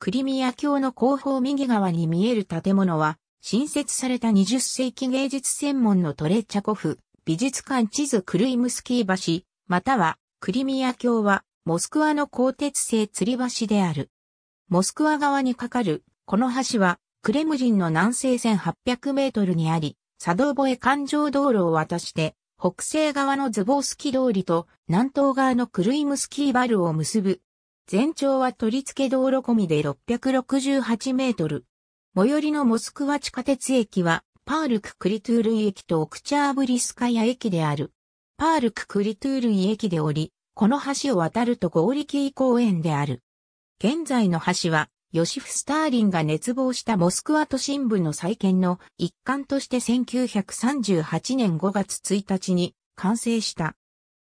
クリミア橋の後方右側に見える建物は、新設された20世紀芸術専門のトレチャコフ美術館地図クルイムスキー橋、またはクリミア橋はモスクワの鋼鉄製吊り橋である。モスクワ側に架かるこの橋はクレムリンの南西1800メートルにあり、サドーボエ環状道路を渡して北西側のズボースキ通りと南東側のクルイムスキーバルを結ぶ。全長は取り付け道路込みで668メートル。最寄りのモスクワ地下鉄駅は、パールク・クリトゥールイ駅とオクチャーブリスカヤ駅である。パールク・クリトゥールイ駅で降り、この橋を渡るとゴーリキー公園である。現在の橋は、ヨシフ・スターリンが熱望したモスクワ都心部の再建の一環として1938年5月1日に完成した。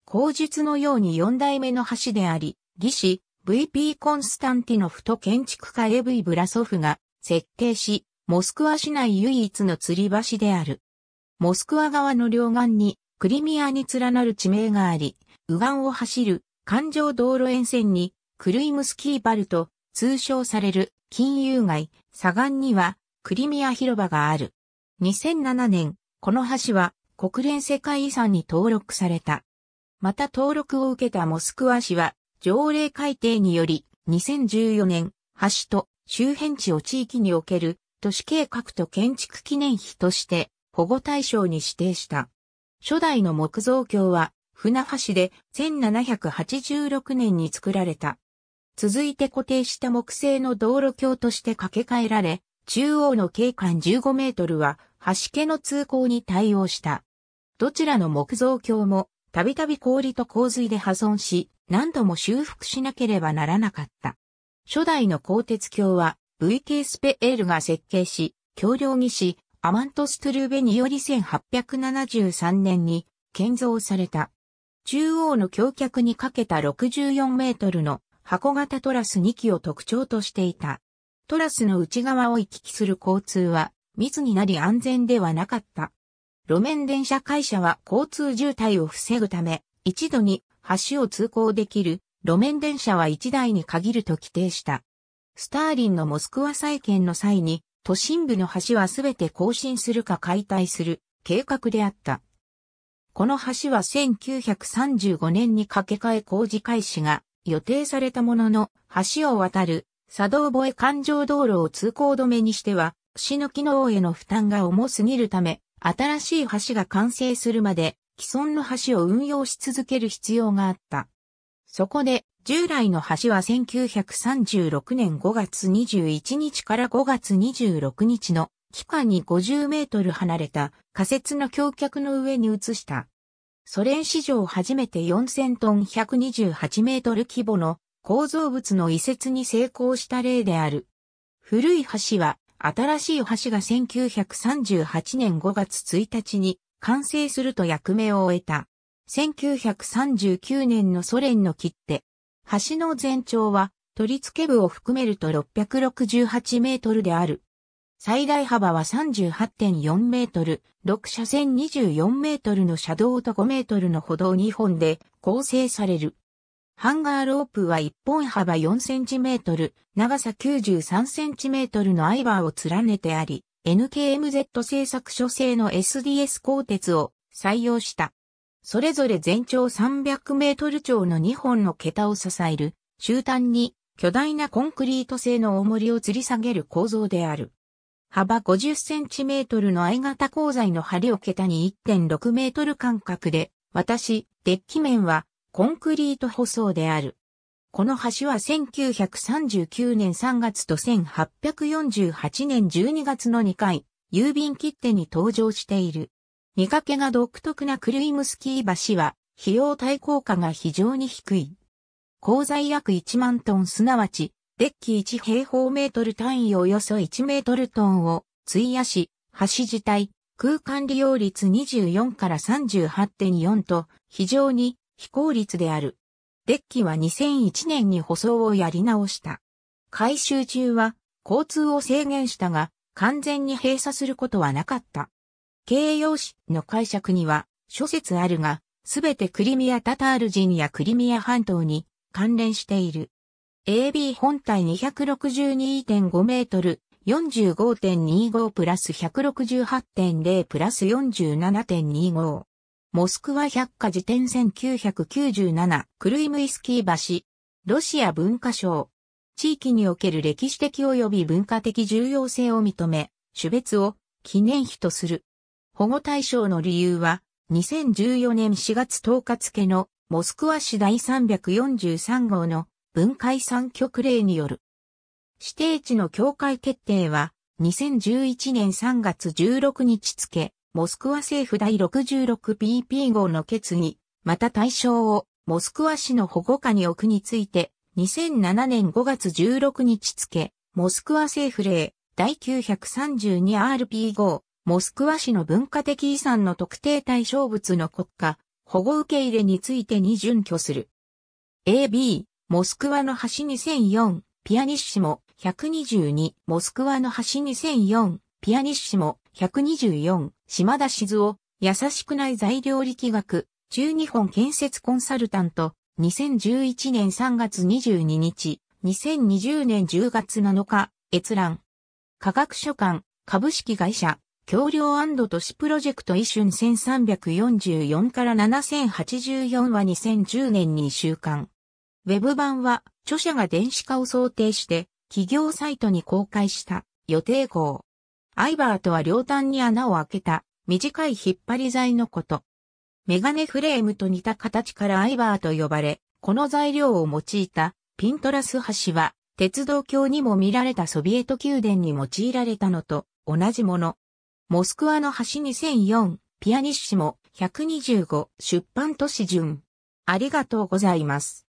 口述のように4代目の橋であり、技師、V.P. コンスタンティノフと建築家A.V. ブラソフが設計し、モスクワ市内唯一の吊り橋である。モスクワ側の両岸にクリミアに連なる地名があり、右岸を走る環状道路沿線にクルイムスキーバルと通称される金融街、左岸にはクリミア広場がある。2007年、この橋は国連世界遺産に登録された。また登録を受けたモスクワ市は、条例改定により、2014年、橋と周辺地を地域における都市計画と建築記念碑として保護対象に指定した。初代の木造橋は、船橋で1786年に作られた。続いて固定した木製の道路橋として架け替えられ、中央の景観15メートルは、橋家の通行に対応した。どちらの木造橋も、たびたび氷と洪水で破損し、何度も修復しなければならなかった。初代の鋼鉄橋は V.K. スペエールが設計し、橋梁技師アマント・ストゥルーベにより1873年に建造された。中央の橋脚に架けた64メートルの箱型トラス2基を特徴としていた。トラスの内側を行き来する交通は密になり安全ではなかった。路面電車会社は交通渋滞を防ぐため、一度に橋を通行できる路面電車は1台に限ると規定した。スターリンのモスクワ再建の際に都心部の橋はすべて更新するか解体する計画であった。この橋は1935年に架け替え工事開始が予定されたものの、橋を渡るサドーボエ環状道路を通行止めにしては市の機能への負担が重すぎるため、新しい橋が完成するまで既存の橋を運用し続ける必要があった。そこで、従来の橋は1936年5月21日から5月26日の期間に50メートル離れた仮設の橋脚の上に移した。ソ連史上初めて4000トン128メートル規模の構造物の移設に成功した例である。古い橋は、新しい橋が1938年5月1日に、完成すると役目を終えた。1939年のソ連の切手。橋の全長は取り付け部を含めると668メートルである。最大幅は 38.4 メートル、6車線24メートルの車道と5メートルの歩道2本で構成される。ハンガーロープは1本幅4センチメートル、長さ93センチメートルのアイバーを連ねてあり、NKMZ 製作所製の SDS 鋼鉄を採用した。それぞれ全長300メートル超の2本の桁を支える、終端に巨大なコンクリート製の重りを吊り下げる構造である。幅50センチメートルのI型鋼材の梁を桁に 1.6 メートル間隔で、渡し、デッキ面はコンクリート舗装である。この橋は1939年3月と1848年12月の2回、郵便切手に登場している。見かけが独特なクルイムスキー橋は、費用対効果が非常に低い。鋼材約1万トンすなわち、デッキ1平方メートル単位およそ1メートルトンを費やし、橋自体、空間利用率24から 38.4 と、非常に非効率である。デッキは2001年に舗装をやり直した。改修中は交通を制限したが完全に閉鎖することはなかった。形容詞の解釈には諸説あるが、すべてクリミア・タタール人やクリミア半島に関連している。AB 本体 262.5 メートル、45.25 プラス 168.0 プラス 47.25。モスクワ百科事典1997、クルイムイスキー橋。ロシア文化省。地域における歴史的及び文化的重要性を認め、種別を記念碑とする。保護対象の理由は、2014年4月10日付のモスクワ市第343号の文化遺産局令による。指定地の境界決定は、2011年3月16日付、モスクワ政府第 66PP 号の決議、また対象をモスクワ市の保護下に置くについて、2007年5月16日付、モスクワ政府令、第 932RP 号、モスクワ市の文化的遺産の特定対象物の国家、保護受け入れについてに準拠する。AB、モスクワの橋2004、ピアニッシモ、122、モスクワの橋2004、ピアニッシモ、124、島田静夫、優しくない材料力学、中日本建設コンサルタント、2011年3月22日、2020年10月7日、閲覧。科学書館、株式会社、橋梁&都市プロジェクトイシュン1344から7084は2010年に週刊。ウェブ版は、著者が電子化を想定して、企業サイトに公開した、予定号。アイバーとは両端に穴を開けた、短い引っ張り材のこと。メガネフレームと似た形からアイバーと呼ばれ、この材料を用いたピントラス橋は、鉄道橋にも見られたソビエト宮殿に用いられたのと同じもの。モスクワの橋2004、ピアニッシモ125、出版都市順。ありがとうございます。